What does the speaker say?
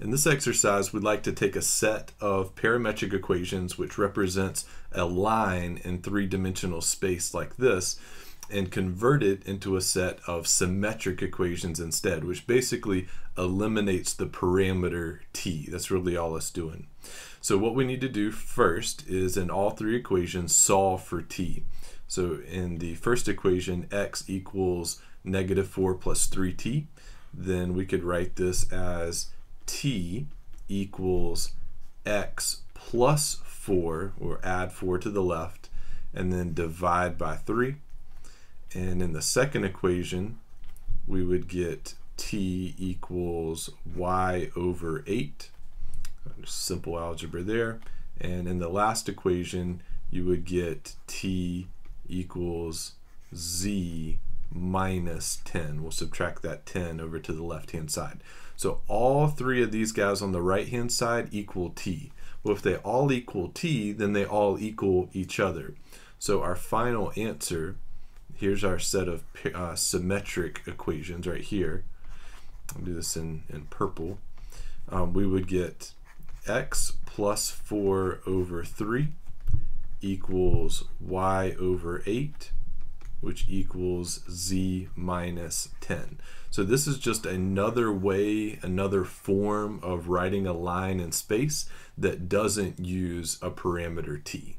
In this exercise, we'd like to take a set of parametric equations which represents a line in three-dimensional space like this and convert it into a set of symmetric equations instead, which basically eliminates the parameter t. That's really all it's doing. So what we need to do first is in all three equations solve for t. So in the first equation, x equals -4 plus 3t. Then we could write this as t equals x plus 4, or add 4 to the left, and then divide by 3. And in the second equation, we would get t equals y over 8. Just simple algebra there. And in the last equation, you would get t equals z minus 10. We'll subtract that 10 over to the left-hand side. So all three of these guys on the right-hand side equal t. Well, if they all equal t, then they all equal each other. So our final answer, here's our set of symmetric equations right here. I'll do this in purple. We would get x plus 4 over 3 equals y over 8, which equals z minus 10. So this is just another way, another form of writing a line in space that doesn't use a parameter t.